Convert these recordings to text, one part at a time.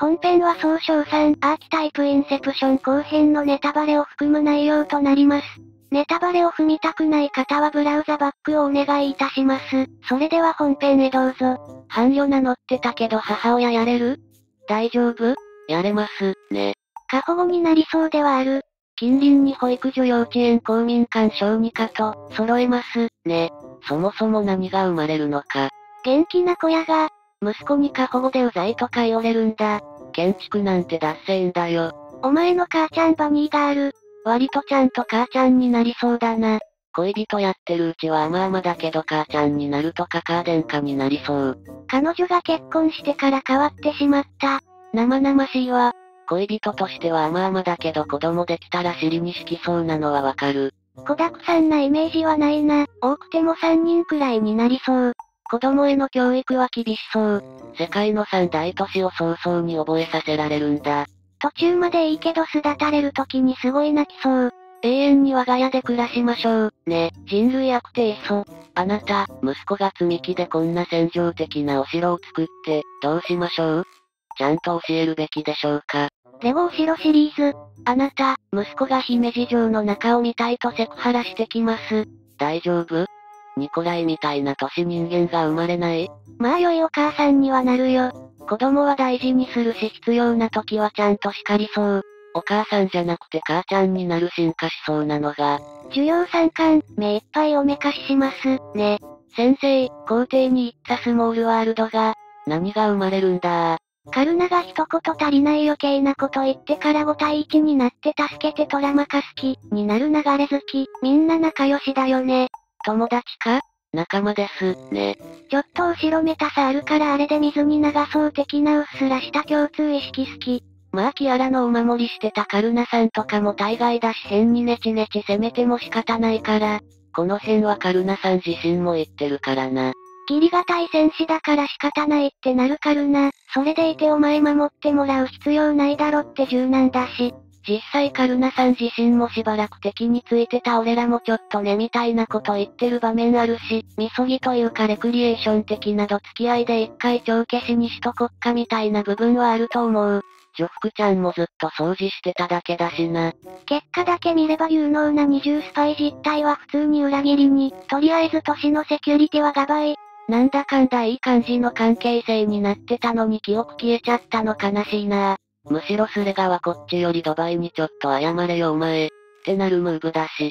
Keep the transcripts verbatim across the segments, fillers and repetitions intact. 本編は総称さんアーキタイプインセプション後編のネタバレを含む内容となります。ネタバレを踏みたくない方はブラウザバックをお願いいたします。それでは本編へどうぞ。伴侶名乗ってたけど母親やれる？大丈夫？やれます、ね。過保護になりそうではある。近隣に保育所幼稚園公民館小児科と揃えます、ね。そもそも何が生まれるのか。元気な子やが、息子に過保護でうざいとか言われるんだ。建築なんてダッセーんだよ。お前の母ちゃんバニーガール。割とちゃんと母ちゃんになりそうだな。恋人やってるうちは甘々だけど母ちゃんになるとかカーデンカになりそう。彼女が結婚してから変わってしまった。生々しいわ。恋人としては甘々だけど子供できたら尻に敷きそうなのはわかる。子だくさんなイメージはないな。多くてもさんにんくらいになりそう。子供への教育は厳しそう。世界の三大都市を早々に覚えさせられるんだ。途中までいいけど巣立たれる時にすごい泣きそう。永遠に我が家で暮らしましょう。ね、人類悪ていそ。あなた、息子が積み木でこんな戦場的なお城を作って、どうしましょう？ちゃんと教えるべきでしょうか。レゴお城シリーズ。あなた、息子が姫路城の中を見たいとセクハラしてきます。大丈夫？ニコライみたいな年人間が生まれない？まあ良いお母さんにはなるよ。子供は大事にするし必要な時はちゃんと叱りそう。お母さんじゃなくて母ちゃんになる進化しそうなのが。授業参観、目いっぱいおめかしします、ね。先生、校庭に行ったスモールワールドが、何が生まれるんだー。カルナが一言足りない余計なこと言ってからごたいいちになって助けてトラマカ好きになる流れ好き、みんな仲良しだよね。友達か？仲間です、ね。ちょっと後ろめたさあるからあれで水に流そう的なうっすらした共通意識好き。まあキアラのお守りしてたカルナさんとかも大概だし変にネチネチ攻めても仕方ないから、この辺はカルナさん自身も言ってるからな。義理が対戦士だから仕方ないってなるカルナ、それでいてお前守ってもらう必要ないだろって柔軟だし。実際カルナさん自身もしばらく敵についてた俺らもちょっとねみたいなこと言ってる場面あるし、みそぎというかレクリエーション的など付き合いで一回帳消しにしとこっかみたいな部分はあると思う。ジョフクちゃんもずっと掃除してただけだしな。結果だけ見れば有能な二重スパイ実態は普通に裏切りに、とりあえず都市のセキュリティはガバイ。なんだかんだいい感じの関係性になってたのに記憶消えちゃったの悲しいな。むしろスレガはこっちよりドバイにちょっと謝れよお前ってなるムーブだし。しっ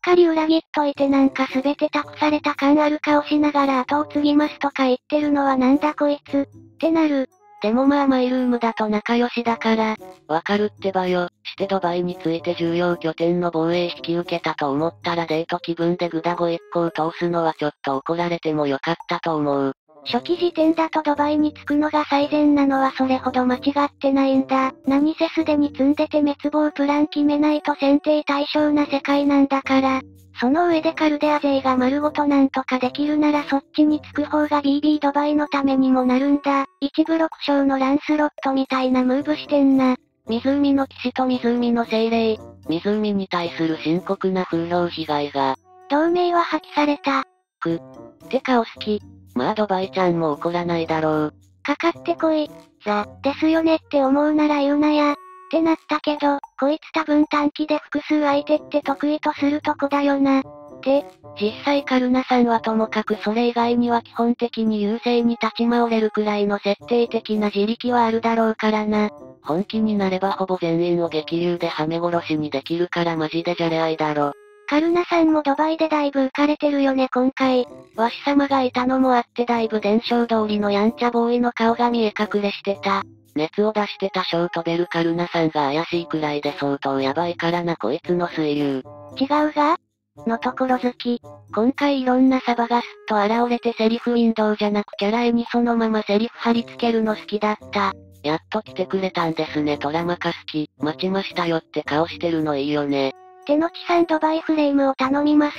かり裏切っといてなんか全て託された感ある顔しながら後を継ぎますとか言ってるのはなんだこいつってなる。でもまあマイルームだと仲良しだからわかるってばよ。してドバイについて重要拠点の防衛引き受けたと思ったらデート気分でグダ語一行通すのはちょっと怒られてもよかったと思う。初期時点だとドバイに着くのが最善なのはそれほど間違ってないんだ。何せすでに積んでて滅亡プラン決めないと選定対象な世界なんだから。その上でカルデア勢が丸ごとなんとかできるならそっちに着く方が ビービー ドバイのためにもなるんだ。一部六将のランスロットみたいなムーブしてんな。湖の騎士と湖の精霊。湖に対する深刻な風評被害が。同盟は破棄された。く。てかお好き。まあドバイちゃんも怒らないだろう。かかってこい、ザ、ですよねって思うなら言うなや、ってなったけど、こいつ多分短期で複数相手って得意とするとこだよな。で、実際カルナさんはともかくそれ以外には基本的に優勢に立ち回れるくらいの設定的な自力はあるだろうからな。本気になればほぼ全員を激流ではめ殺しにできるからマジでじゃれ合いだろ。カルナさんもドバイでだいぶ浮かれてるよね今回。わし様がいたのもあってだいぶ伝承通りのやんちゃボーイの顔が見え隠れしてた。熱を出してたショートベルカルナさんが怪しいくらいで相当やばいからなこいつの水流。違うがのところ好き。今回いろんなサバがすっと現れてセリフウィンドウじゃなくキャラ絵にそのままセリフ貼り付けるの好きだった。やっと来てくれたんですねトラマカ好き。待ちましたよって顔してるのいいよね。手の地さんドバイフレームを頼みます。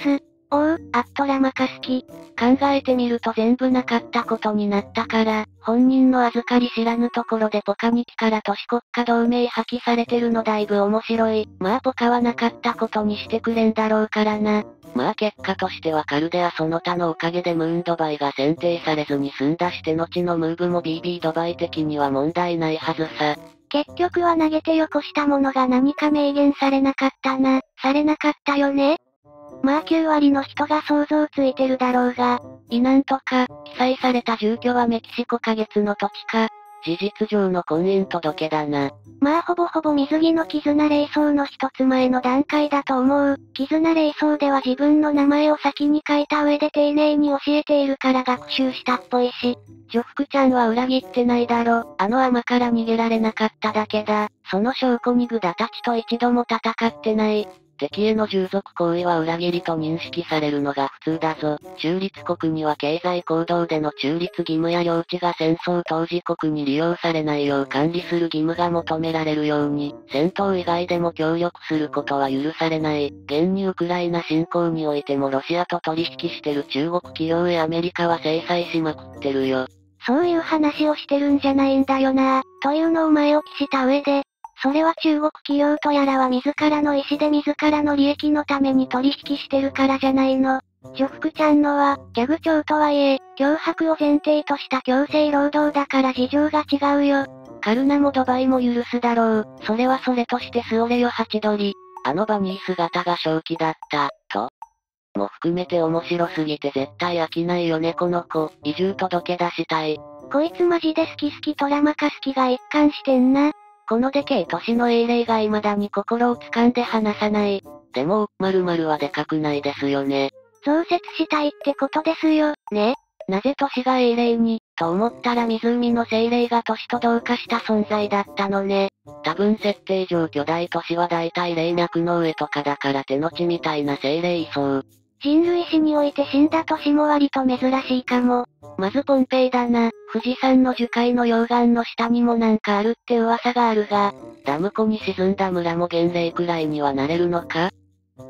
おう、アストラマカ好き。考えてみると全部なかったことになったから、本人の預かり知らぬところでポカにキから都市国家同盟破棄されてるのだいぶ面白い。まあポカはなかったことにしてくれんだろうからな。まあ結果としてはカルデアその他のおかげでムーンドバイが選定されずに済んだして後のムーブも ビービー ドバイ的には問題ないはずさ。結局は投げてよこしたものが何か明言されなかったな。されなかったよね。まあきゅう割の人が想像ついてるだろうが、異難とか、記載された住居はメキシコ下月の土地か、事実上の婚姻届だな。まあほぼほぼ水着の絆霊装の一つ前の段階だと思う。絆霊装では自分の名前を先に書いた上で丁寧に教えているから学習したっぽいし、女福ちゃんは裏切ってないだろ。あの甘から逃げられなかっただけだ。その証拠にグダたちと一度も戦ってない。敵への従属行為は裏切りと認識されるのが普通だぞ。中立国には経済行動での中立義務や領地が戦争当事国に利用されないよう管理する義務が求められるように、戦闘以外でも協力することは許されない。現にウクライナ侵攻においてもロシアと取引してる中国企業へアメリカは制裁しまくってるよ。そういう話をしてるんじゃないんだよなぁ、というのを前置きした上で、それは中国企業とやらは自らの意思で自らの利益のために取引してるからじゃないの。女福ちゃんのは、ギャグ調とはいえ、脅迫を前提とした強制労働だから事情が違うよ。カルナもドバイも許すだろう。それはそれとしてスオレよハチドリ。あのバニー姿が正気だった、と。も含めて面白すぎて絶対飽きないよねこの子。移住届出したい。こいつマジで好き好きトラマカ好きが一貫してんな。このでけえ年の英霊が未だに心を掴んで離さない。でも、〇〇はでかくないですよね。増設したいってことですよ、ね。なぜ年が英霊に、と思ったら湖の精霊が年と同化した存在だったのね。多分設定上巨大年は大体霊脈の上とかだから手の血みたいな精霊いそう。人類史において死んだ年も割と珍しいかも。まずポンペイだな。富士山の樹海の溶岩の下にもなんかあるって噂があるが、ダム湖に沈んだ村も元霊くらいにはなれるのか？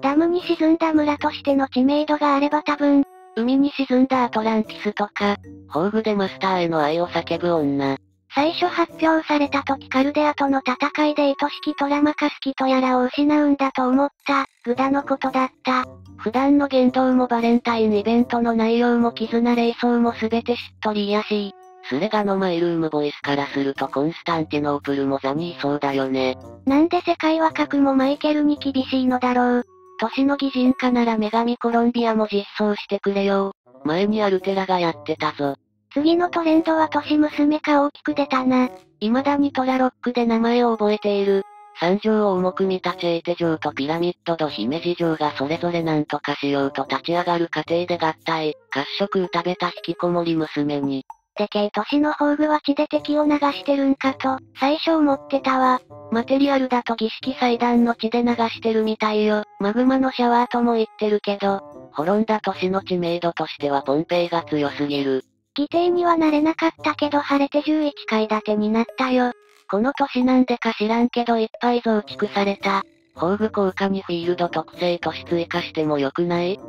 ダムに沈んだ村としての知名度があれば多分、海に沈んだアトランティスとか、豊富でマスターへの愛を叫ぶ女。最初発表された時カルデアとの戦いで愛しきトラマカスキとやらを失うんだと思った、グダのことだった。普段の言動もバレンタインイベントの内容も絆霊装も全てしっとり癒やしい。スレガのマイルームボイスからするとコンスタンティノープルもザニーそうだよね。なんで世界は核もマイケルに厳しいのだろう。年の擬人化なら女神コロンビアも実装してくれよ。前にアルテラがやってたぞ。次のトレンドは年娘か大きく出たな。未だにトラロックで名前を覚えている。三条を重く見たチェーテ城とピラミッドと姫路城がそれぞれなんとかしようと立ち上がる過程で合体、褐色うたべた引きこもり娘に。でけえ年の宝具は血で敵を流してるんかと、最初思ってたわ。マテリアルだと儀式祭壇の血で流してるみたいよ。マグマのシャワーとも言ってるけど、滅んだ年の知名度としてはポンペイが強すぎる。規定にはなれなかったけど晴れてじゅういっかい建てになったよ。この年なんでか知らんけどいっぱい増築された。宝具効果にフィールド特性都市追加しても良くない？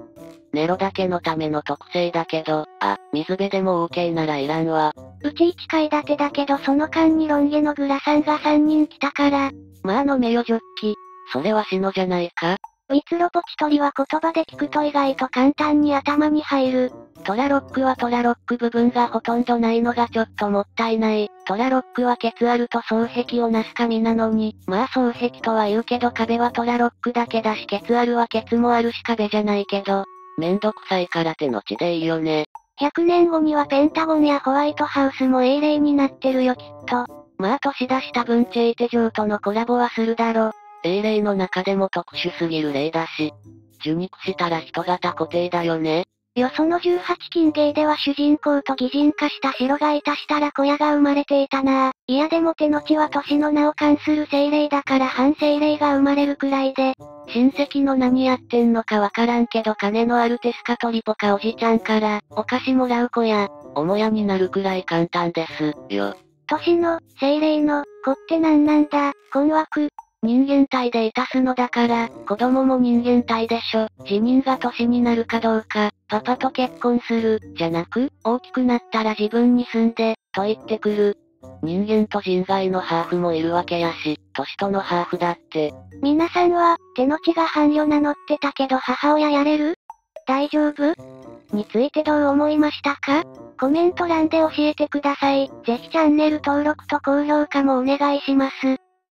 ネロだけのための特性だけど、あ、水辺でも オーケー ならいらんわ。うちいっかい建てだけどその間にロン毛のグラさんがさんにん来たから。まあ飲めよジョッキ。それは死のじゃないか？蜜ろぽちとりは言葉で聞くと意外と簡単に頭に入る。トラロックはトラロック部分がほとんどないのがちょっともったいない。トラロックはケツあると双璧をなす神なのに、まあ双璧とは言うけど壁はトラロックだけだしケツあるはケツもあるし壁じゃないけど、めんどくさいから手の血でいいよね。ひゃくねんごにはペンタゴンやホワイトハウスも英霊になってるよきっと。まあ年出した分チェイテ城とのコラボはするだろ。英霊の中でも特殊すぎる霊だし、受肉したら人型固定だよね。よそのじゅうはちきん芸では主人公と擬人化した城がいたしたら小屋が生まれていたなぁ。いやでも手の血は年の名を冠する精霊だから反精霊が生まれるくらいで、親戚の何やってんのかわからんけど金のあるテスカトリポかおじちゃんからお菓子もらう子や、おもやになるくらい簡単ですよ。年の、精霊の、子ってなんなんだ、困惑。人間体でいたすのだから、子供も人間体でしょ。自認が歳になるかどうか、パパと結婚する、じゃなく、大きくなったら自分に住んで、と言ってくる。人間と人外のハーフもいるわけやし、歳とのハーフだって。皆さんは、手の血が伴侶名乗ってたけど母親やれる？大丈夫？についてどう思いましたか？コメント欄で教えてください。ぜひチャンネル登録と高評価もお願いします。